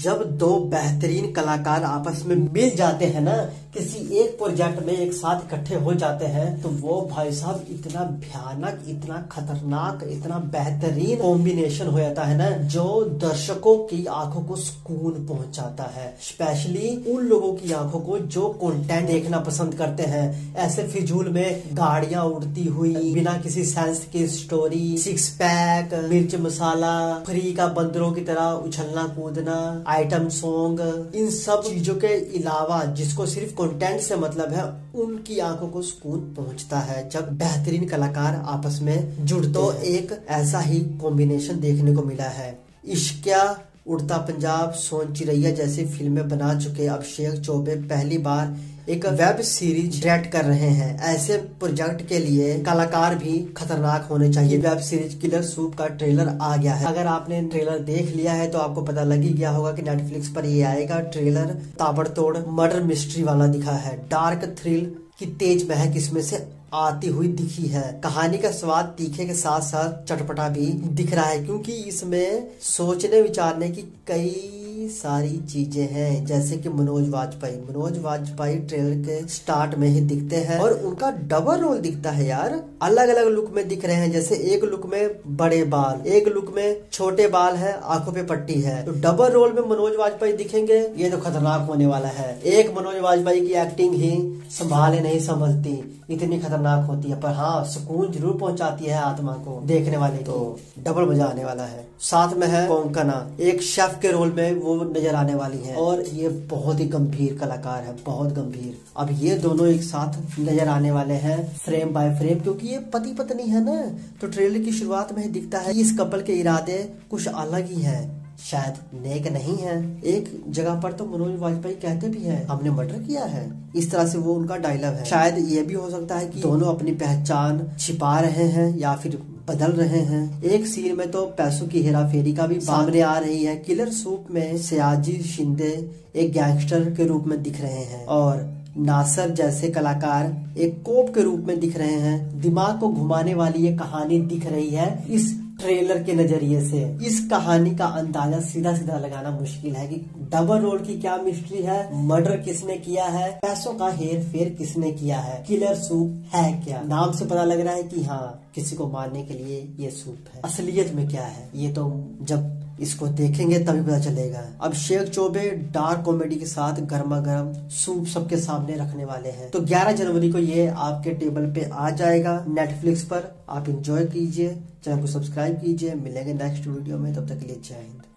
जब दो बेहतरीन कलाकार आपस में मिल जाते हैं ना, किसी एक प्रोजेक्ट में एक साथ इकट्ठे हो जाते हैं, तो वो भाई साहब इतना भयानक, इतना खतरनाक, इतना बेहतरीन कॉम्बिनेशन हो जाता है ना, जो दर्शकों की आंखों को सुकून पहुंचाता है। स्पेशली उन लोगों की आंखों को जो कंटेंट देखना पसंद करते हैं। ऐसे फिजूल में गाड़ियां उड़ती हुई, बिना किसी सेंस की स्टोरी, सिक्स पैक, मिर्च मसाला, फ्री का बंदरों की तरह उछलना कूदना, आइटम सॉन्ग, इन सब चीजों के अलावा जिसको सिर्फ कंटेंट से मतलब है, उनकी आंखों को सुकून पहुंचता है जब बेहतरीन कलाकार आपस में जुड़ते। तो एक ऐसा ही कॉम्बिनेशन देखने को मिला है इश्किया, उड़ता पंजाब, सोन चिरैया जैसी फिल्में बना चुके अब शेख चौबे पहली बार एक वेब सीरीज डायरेक्ट कर रहे हैं। ऐसे प्रोजेक्ट के लिए कलाकार भी खतरनाक होने चाहिए। वेब सीरीज किलर सूप का ट्रेलर आ गया है। अगर आपने ट्रेलर देख लिया है तो आपको पता लग ही गया होगा कि नेटफ्लिक्स पर ये आएगा। ट्रेलर ताबड़तोड़ मर्डर मिस्ट्री वाला दिखा है। डार्क थ्रिल की तेज महक इसमें से आती हुई दिखी है। कहानी का स्वाद तीखे के साथ साथ चटपटा भी दिख रहा है, क्योंकि इसमें सोचने विचारने की कई सारी चीजें हैं। जैसे कि मनोज वाजपेयी ट्रेलर के स्टार्ट में ही दिखते हैं और उनका डबल रोल दिखता है यार। अलग अलग लुक में दिख रहे हैं। जैसे एक लुक में बड़े बाल, एक लुक में छोटे बाल है, आंखों पे पट्टी है। तो डबल रोल में मनोज वाजपेयी दिखेंगे, ये तो खतरनाक होने वाला है। एक मनोज वाजपेयी की एक्टिंग ही संभाले नहीं संभलती, इतनी खतरनाक होती है। पर हाँ, सुकून जरूर पहुंचाती है आत्मा को देखने वाले की। तो डबल मजा आने वाला है। साथ में है कोंकणा, एक शेफ के रोल में वो नजर आने वाली है और ये बहुत ही गंभीर कलाकार है, बहुत गंभीर। अब ये दोनों एक साथ नजर आने वाले हैं फ्रेम बाय फ्रेम, क्योंकि ये पति पत्नी है ना। तो ट्रेलर की शुरुआत में दिखता है इस कपल के इरादे कुछ अलग ही है, शायद नेक नहीं है। एक जगह पर तो मनोज वाजपेयी कहते भी हैं हमने मर्डर किया है, इस तरह से वो उनका डायलॉग है। शायद ये भी हो सकता है कि दोनों अपनी पहचान छिपा रहे हैं या फिर बदल रहे हैं। एक सीन में तो पैसों की हेराफेरी का भी सामने आ रही है। किलर सूप में सियाजी शिंदे एक गैंगस्टर के रूप में दिख रहे हैं और नासर जैसे कलाकार एक कोप के रूप में दिख रहे हैं। दिमाग को घुमाने वाली ये कहानी दिख रही है इस ट्रेलर के नजरिए से। इस कहानी का अंदाजा सीधा सीधा लगाना मुश्किल है कि डबल रोल की क्या मिस्ट्री है, मर्डर किसने किया है, पैसों का हेर फेर किसने किया है। किलर सूप है क्या? नाम से पता लग रहा है कि हाँ, किसी को मारने के लिए ये सूप है। असलियत में क्या है ये तो जब इसको देखेंगे तभी पता चलेगा। अब शेख चौबे डार्क कॉमेडी के साथ गर्मा गर्म सूप सबके सामने रखने वाले हैं। तो 11 जनवरी को ये आपके टेबल पे आ जाएगा नेटफ्लिक्स पर। आप एंजॉय कीजिए, चैनल को सब्सक्राइब कीजिए। मिलेंगे नेक्स्ट वीडियो में, तब तक के लिए जय हिंद।